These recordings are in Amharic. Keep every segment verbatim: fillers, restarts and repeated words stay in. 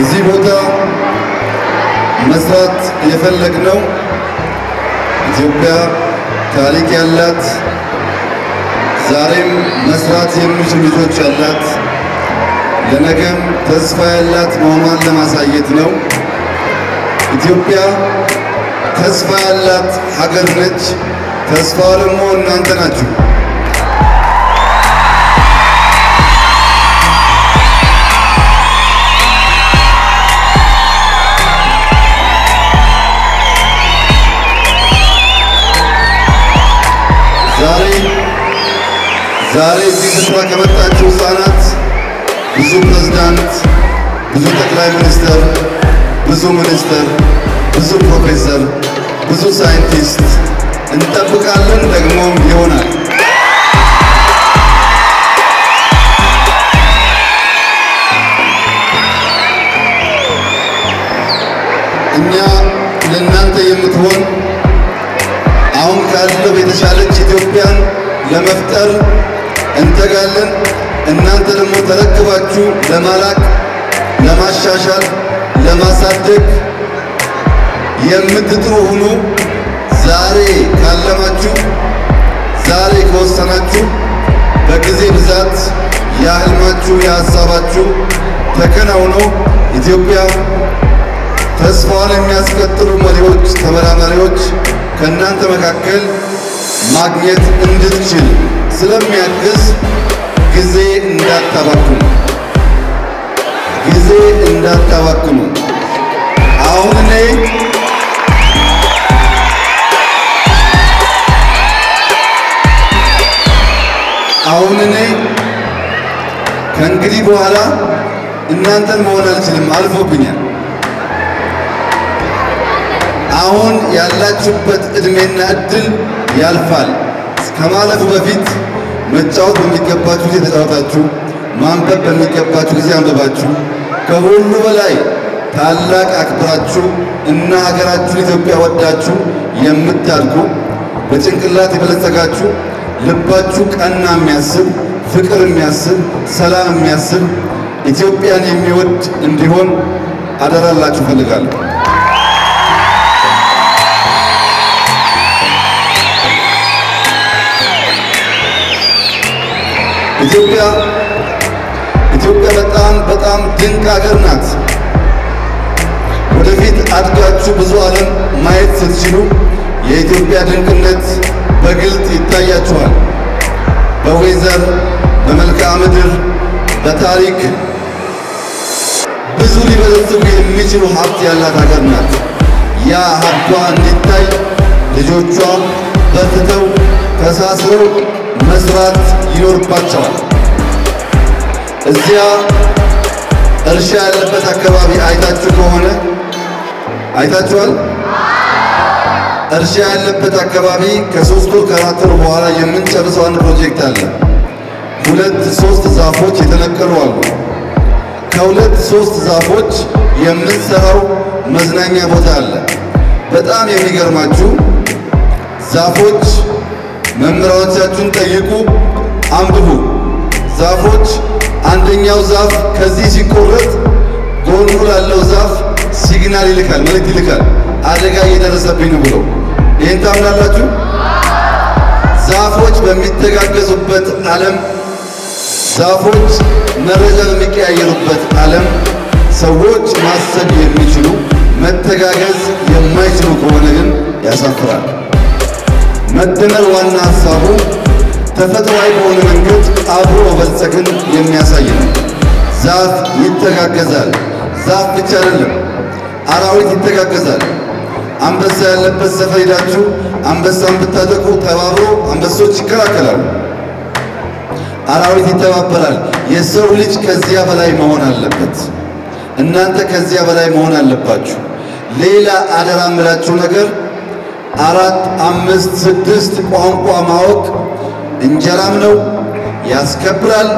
እዚህ ቦታ መስራት የፈለግነው ኢትዮጵያ ታሪክ ያላት ዛሬም መስራት የሚችሉ ልጆች ያላት ለነገም ተስፋ ያላት መሆኗን ለማሳየት ነው። ኢትዮጵያ ተስፋ ያላት ሀገር ነች። ተስፋው ደግሞ እናንተ ናችሁ። ዛሬ ዛሬ ስፍራ ከመጣችሁ ህፃናት ብዙ ፕሬዝዳንት ብዙ ጠቅላይ ሚኒስትር ብዙ ሚኒስትር ብዙ ፕሮፌሰር ብዙ ሳይንቲስት እንጠብቃለን ደግሞ ይሆናል። እኛ ለእናንተ የምትሆን አሁን ካለው የተሻለች ኢትዮጵያን ለመፍጠር እንተጋለን። እናንተ ደግሞ ተረክባችሁ ለማላክ ለማሻሻል ለማሳደግ የምትጥሩ ሁኑ። ዛሬ ካለማችሁ ዛሬ ከወሰናችሁ በጊዜ ብዛት ያህልማችሁ ያሳባችሁ ተከናውኖ ኢትዮጵያ ተስፋዋን የሚያስቀጥሉ መሪዎች ተመራማሪዎች ከእናንተ መካከል ማግኘት እንድትችል ስለሚያግዝ ጊዜ እንዳታባክኑ ጊዜ እንዳታባክኑ አሁን ላይ አሁን ላይ ከእንግዲህ በኋላ እናንተን መሆን አልችልም አልፎብኛል። አሁን ያላችሁበት እድሜና እድል ያልፋል። ከማለፉ በፊት መጫወት በሚገባችሁ ጊዜ ተጫወታችሁ ማንበብ በሚገባችሁ ጊዜ አንብባችሁ ከሁሉ በላይ ታላቅ አክብራችሁ እና ሀገራችሁን ኢትዮጵያ ወዳችሁ የምታድጉ በጭንቅላት የበለጸጋችሁ ልባችሁ ቀና የሚያስብ ፍቅር የሚያስብ ሰላም የሚያስብ ኢትዮጵያን የሚወድ እንዲሆን አደራላችሁ ፈልጋለሁ። ኢትዮጵያ ኢትዮጵያ በጣም በጣም ድንቅ ሀገር ናት። ወደፊት አድጋችሁ ብዙ ዓለም ማየት ስትችሉ የኢትዮጵያ ድንቅነት በግልጽ ይታያችኋል። በወይዘር በመልካም ምድር በታሪክ ብዙ ሊበለጽጉ የሚችሉ ሀብት ያላት ሀገር ናት። ያ ሀብቷ እንዲታይ ልጆቿ በርትተው ተሳስረው መስራት ይኖርባቸዋል። እዚያ እርሻ ያለበት አካባቢ አይታችሁ ከሆነ አይታችኋል። እርሻ ያለበት አካባቢ ከሶስት ወር ከአራት ወር በኋላ የምንጨርሰው አንድ ፕሮጀክት አለ። ሁለት ሶስት ዛፎች የተነቀሉ አሉ። ከሁለት ሶስት ዛፎች የምንሰራው መዝናኛ ቦታ አለ። በጣም የሚገርማችሁ ዛፎች መምህራኖቻችሁን ጠይቁ አንብቡ። ዛፎች አንደኛው ዛፍ ከዚህ ሲቆረጥ ጎኑ ላለው ዛፍ ሲግናል ይልካል መልእክት ይልካል አደጋ እየደረሰብኝ ነው ብሎ። ይሄን ታምናላችሁ? ዛፎች በሚተጋገዙበት ዓለም ዛፎች መረጃ በሚቀያየሩበት ዓለም ሰዎች ማሰብ የሚችሉ መተጋገዝ የማይችሉ ከሆነ ግን ያሳፍራል። መደመር ዋና ሀሳቡ ተፈጥሯዊ በሆነ መንገድ አብሮ መበልጸግን የሚያሳይ ነው። ዛፍ ይተጋገዛል። ዛፍ ብቻ አይደለም አራዊት ይተጋገዛል። አንበሳ ያለበት ሰፈር ሄዳችሁ አንበሳን ብታጠቁ ተባብሮ አንበሶች ይከራከራሉ። አራዊት ይተባበራል። የሰው ልጅ ከዚያ በላይ መሆን አለበት። እናንተ ከዚያ በላይ መሆን አለባችሁ። ሌላ አደራ የምላችሁ ነገር አራት አምስት ስድስት ቋንቋ ማወቅ እንጀራም ነው ያስከብራል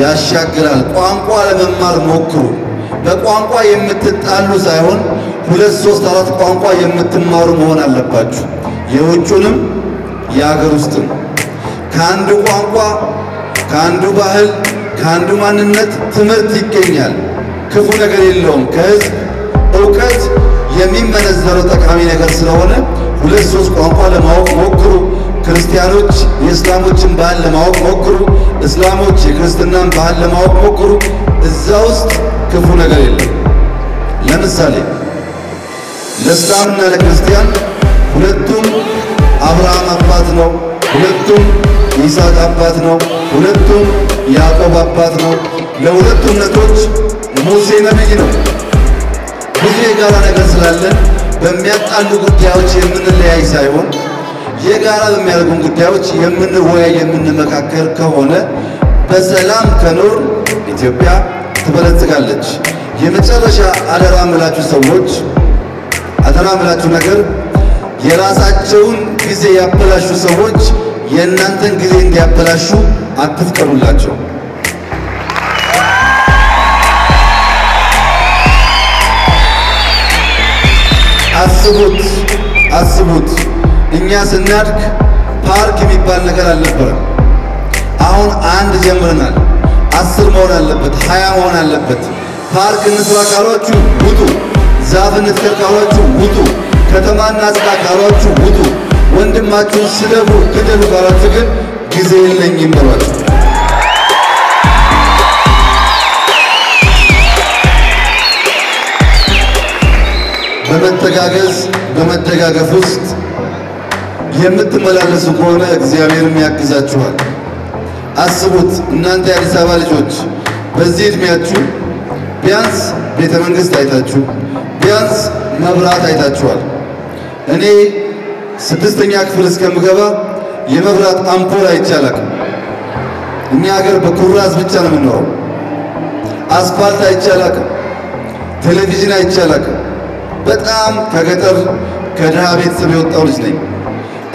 ያሻግራል። ቋንቋ ለመማር ሞክሩ። በቋንቋ የምትጣሉ ሳይሆን ሁለት ሶስት አራት ቋንቋ የምትማሩ መሆን አለባችሁ። የውጭንም የሀገር ውስጥም ከአንዱ ቋንቋ ከአንዱ ባህል ከአንዱ ማንነት ትምህርት ይገኛል ክፉ ነገር የለውም ከዚህ ዕውቀት የሚመነዘረው ጠቃሚ ነገር ስለሆነ ሁለት ሶስት ቋንቋ ለማወቅ ሞክሩ ክርስቲያኖች የእስላሞችን ባህል ለማወቅ ሞክሩ እስላሞች የክርስትናን ባህል ለማወቅ ሞክሩ እዛ ውስጥ ክፉ ነገር የለም ለምሳሌ ለእስላምና ለክርስቲያን ሁለቱም አብርሃም አባት ነው ሁለቱም ይስሐቅ አባት ነው ሁለቱም ያዕቆብ አባት ነው ለሁለቱም ነቶች ሙሴ ነብይ ነው ብዙ የጋራ ነገር ስላለ በሚያጣሉ ጉዳዮች የምንለያይ ሳይሆን የጋራ በሚያደርጉን ጉዳዮች የምንወያይ የምንመካከር ከሆነ በሰላም ከኖር ኢትዮጵያ ትበለጽጋለች የመጨረሻ አደራ ምላችሁ ሰዎች አደራ ምላችሁ ነገር የራሳቸውን ጊዜ ያበላሹ ሰዎች የእናንተን ጊዜ እንዲያበላሹ አትፍቀዱላቸው አስቡት አስቡት እኛ ስናድግ ፓርክ የሚባል ነገር አልነበረም አሁን አንድ ጀምረናል አስር መሆን አለበት ሃያ መሆን አለበት ፓርክ ንስራ ካሏችሁ ውጡ ዛፍ ንስራ ካሏችሁ ውጡ ከተማና ንስራ ካሏችሁ ውጡ ወንድማችሁ ስለቡ ግደሉ ካሏችሁ ግን ጊዜ የለኝም ብሏችሁ በመተጋገዝ በመደጋገፍ ውስጥ የምትመላለሱ ከሆነ እግዚአብሔርም ያግዛችኋል አስቡት እናንተ ያሪሳባ ልጆች በዚህ እድሜያችሁ ቢያንስ ቤተ መንግስት አይታችሁ ቢያንስ መብራት አይታችኋል እኔ ስድስተኛ ክፍል እስከምገባ የመብራት አምፖል አይቻላል እኛ ሀገር በኩራዝ ብቻ ነው የምንኖረው አስፋልት አይቻላል ቴሌቪዥን አይቻላል በጣም ከገጠር ከደሃ ቤተሰብ የወጣው ልጅ ነኝ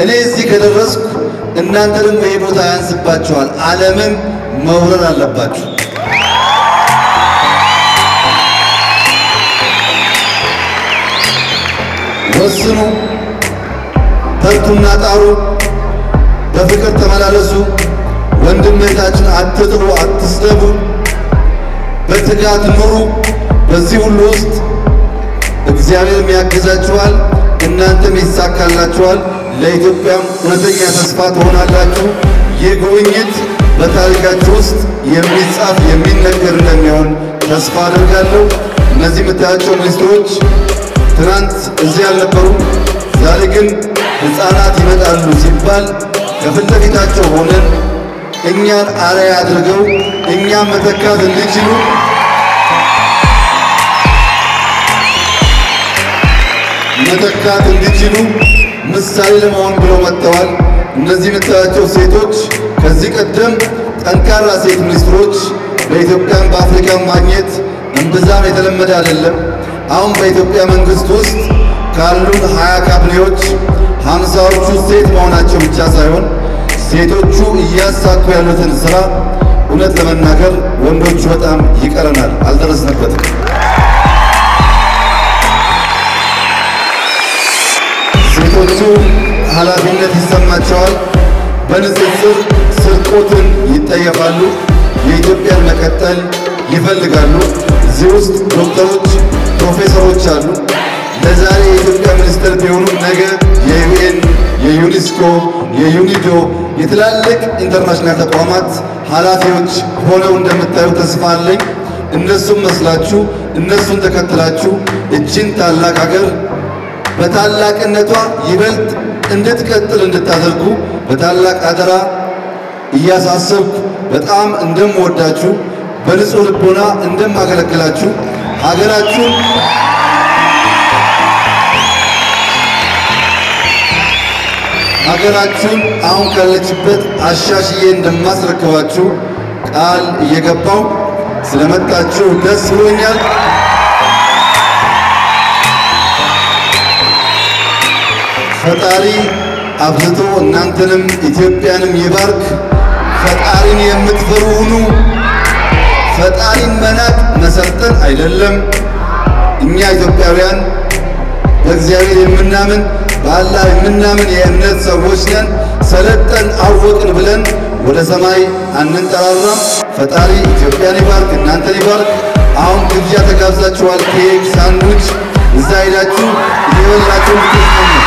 እኔ እዚህ ከደረስኩ እናንተ ደግሞ የቦታ ያንስባችኋል ዓለምን መውረር አለባችሁ ወስኑ ተርቱና ጣሩ በፍቅር ተመላለሱ ወንድምነታችን አትጥሩ አትስደቡ በትጋት ኑሩ በዚህ ሁሉ ውስጥ እግዚአብሔር ያግዛችኋል እናንተም ይሳካላችኋል ለኢትዮጵያም ወደኛ ተስፋ ትሆናላችሁ የጉብኝት በታሪካችሁ ውስጥ የሚጻፍ የሚነገር እንደሚሆን ተስፋ አደርጋለሁ እነዚህ መታያቸው ሚኒስትሮች ትናንት እዚህ ያልነበሩ ዛሬ ግን ህፃናት ይመጣሉ ሲባል ከፍለፊታቸው ሆነን እኛን አርአያ አድርገው እኛን መተካት እንዲችሉ መተካት እንዲችሉ ምሳሌ ለመሆን ብለው መጥተዋል እነዚህ መታያቸው ሴቶች ከዚህ ቀደም ጠንካራ ሴት ሚኒስትሮች በኢትዮጵያም በአፍሪካም ማግኘት እንብዛም የተለመደ አይደለም አሁን በኢትዮጵያ መንግስት ውስጥ ካሉ ሃያ ካቢኔዎች ሃምሳዎቹ ሴት መሆናቸው ብቻ ሳይሆን ሴቶቹ እያሳኩ ያሉትን ስራ እውነት ለመናገር ወንዶቹ በጣም ይቀረናል አልደረስንበትም ሴቶቹ ኃላፊነት ይሰማቸዋል በንጽጽር ስርቆትን ይጠየፋሉ የኢትዮጵያን መቀጠል ይፈልጋሉ እዚህ ውስጥ ዶክተሮች ፕሮፌሰሮች አሉ ለዛሬ የኢትዮጵያ ሚኒስትር ቢሆኑ ነገ የዩኤን የዩኒስኮ የዩኒዶ የትላልቅ ኢንተርናሽናል ተቋማት ኃላፊዎች ሆነው እንደምታዩ ተስፋ አለኝ እነሱም መስላችሁ እነሱን ተከትላችሁ እቺን ታላቅ ሀገር በታላቅነቷ ይበልጥ እንድትቀጥል እንድታደርጉ በታላቅ አደራ እያሳሰብኩ በጣም እንደምወዳችሁ በንጹህ ልቦና እንደማገለግላችሁ ሀገራችሁ ሀገራችን አሁን ካለችበት አሻሽዬ እንደማስረከባችሁ ቃል እየገባው ስለመጣችሁ ደስ ብሎኛል ፈጣሪ አብዝቶ እናንተንም ኢትዮጵያንም ይባርክ ፈጣሪን የምትፈሩ ሁኑ ፈጣሪን መናቅ መሰልጠን አይደለም እኛ ኢትዮጵያውያን በእግዚአብሔር የምናምን በአላህ የምናምን የእምነት ሰዎች ነን ሰለጠን አወቅን ብለን ወደ ሰማይ አንንጠራራ ፈጣሪ كان يبارك نانت يبارك عم كذي أتكلم زات شوال كيك ساندويتش زايلاتو يوم زاتو بتسمع.